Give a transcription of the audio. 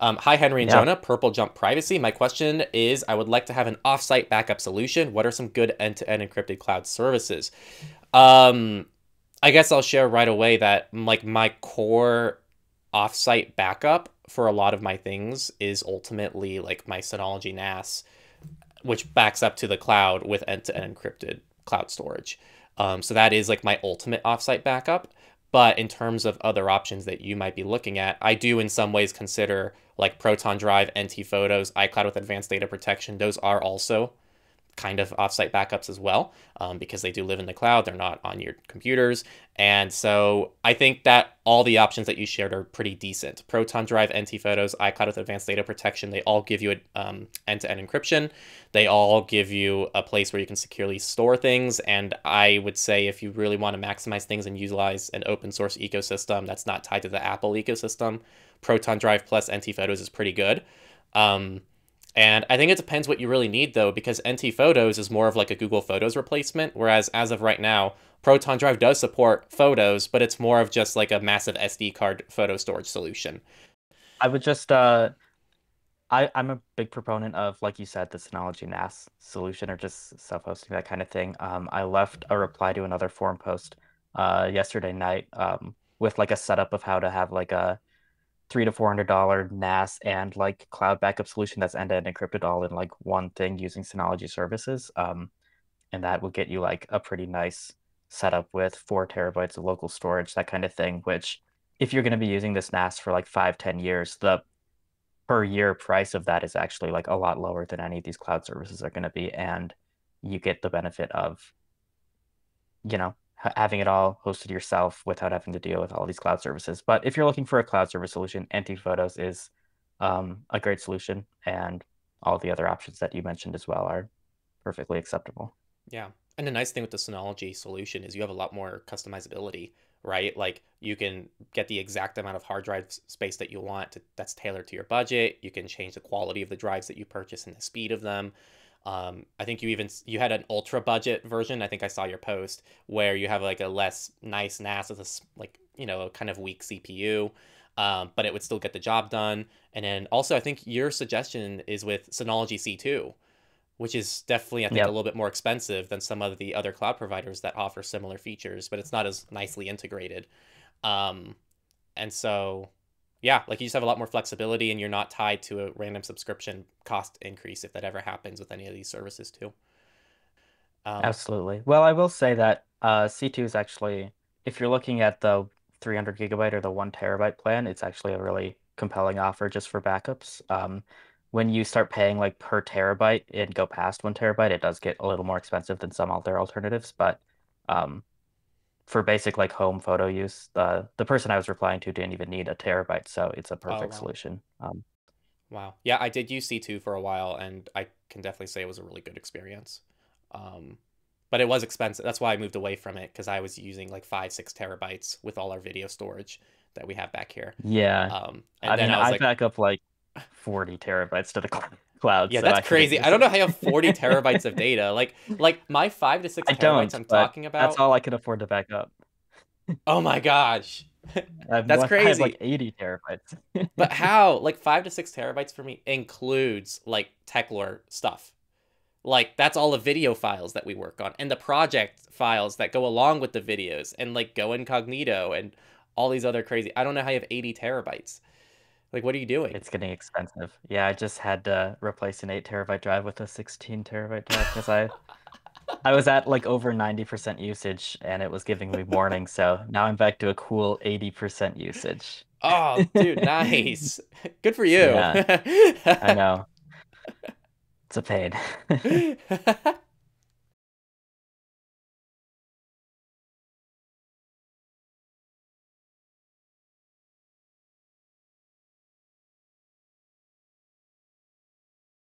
Hi, Henry and Jonah, Purple Jump Privacy. My question is, I would like to have an offsite backup solution. What are some good end-to-end encrypted cloud services? I guess I'll share right away that like my core offsite backup for a lot of my things is ultimately like my Synology NAS, which backs up to the cloud with end-to-end encrypted cloud storage. So that is like my ultimate offsite backup. But in terms of other options that you might be looking at, I do in some ways consider like Proton Drive, ente Photos, iCloud with Advanced Data Protection. Those are also kind of offsite backups as well, because they do live in the cloud. They're not on your computers. And so I think that all the options that you shared are pretty decent. Proton Drive, ente Photos, iCloud with Advanced Data Protection, they all give you an end-to-end encryption. They all give you a place where you can securely store things. And I would say if you really want to maximize things and utilize an open source ecosystem that's not tied to the Apple ecosystem, Proton Drive plus ente Photos is pretty good. And I think it depends what you really need, though, because ente Photos is more of like a Google Photos replacement, whereas as of right now, Proton Drive does support Photos, but it's more of just like a massive SD card photo storage solution. I would just, I'm a big proponent of, like you said, the Synology NAS solution or just self-hosting, that kind of thing. I left a reply to another forum post yesterday night with like a setup of how to have like a $300 to $400 NAS and like cloud backup solution that's end-to-end encrypted all in like one thing using Synology services, and that will get you like a pretty nice setup with 4 terabytes of local storage, that kind of thing. Which, if you're going to be using this NAS for like 5-10 years, the per year price of that is actually like a lot lower than any of these cloud services are going to be, and you get the benefit of, you know, having it all hosted yourself without having to deal with all these cloud services. But if you're looking for a cloud service solution, ente Photos is a great solution, and all the other options that you mentioned as well are perfectly acceptable. Yeah, and the nice thing with the Synology solution is you have a lot more customizability, right? Like you can get the exact amount of hard drive space that you want that's tailored to your budget. You can change the quality of the drives that you purchase and the speed of them. I think you had an ultra budget version. I think I saw your post where you have like a less nice NAS with a, like, you know, a kind of weak CPU, but it would still get the job done. And then also I think your suggestion is with Synology C2, which is definitely, I think, a little bit more expensive than some of the other cloud providers that offer similar features, but it's not as nicely integrated. And so, yeah, like you just have a lot more flexibility and you're not tied to a random subscription cost increase if that ever happens with any of these services too. Absolutely. Well, I will say that C2 is actually, if you're looking at the 300 gigabyte or the 1 terabyte plan, it's actually a really compelling offer just for backups. When you start paying like per terabyte and go past 1 terabyte, it does get a little more expensive than some other alternatives, but for basic like home photo use, the person I was replying to didn't even need a terabyte, so it's a perfect solution. Wow. Yeah, I did use C2 for a while, and I can definitely say it was a really good experience. But it was expensive. That's why I moved away from it, because I was using like 5-6 terabytes with all our video storage that we have back here. Yeah. And I mean, I like, back up like 40 terabytes to the cloud. Yeah, so that's crazy. I don't know how you have 40 terabytes of data. Like my 5 to 6 terabytes I'm talking about, that's all I can afford to back up. Oh my gosh. That's crazy. I have like 80 terabytes. But how? Like 5 to 6 terabytes for me includes like Techlore stuff. Like that's all the video files that we work on and the project files that go along with the videos and like Go Incognito and all these other crazy. I don't know how you have 80 terabytes. Like, what are you doing? It's getting expensive. Yeah, I just had to replace an 8 terabyte drive with a 16 terabyte drive because I was at like over 90% usage and it was giving me warning. So now I'm back to a cool 80% usage. Oh, dude, nice. Good for you. Yeah, I know. It's a pain.